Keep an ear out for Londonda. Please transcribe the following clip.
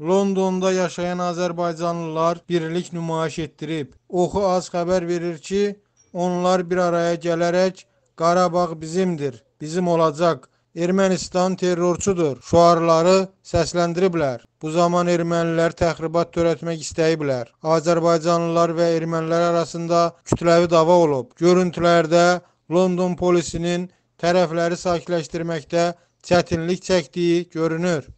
Londonda yaşayan Azərbaycanlılar birlik nümayiş etdirib. Oxu az xəbər verir ki, onlar bir araya gələrək Qarabağ bizimdir, bizim olacaq, Ermənistan terrorçudur şüarları səsləndiriblər. Bu zaman ermənilər təxribat törətmək istəyiblər. Azərbaycanlılar və ermənilər arasında kütləvi dava olub. Görüntülərdə London polisinin tərəfləri sakitləşdirməkdə çətinlik çəkdiyi görünür.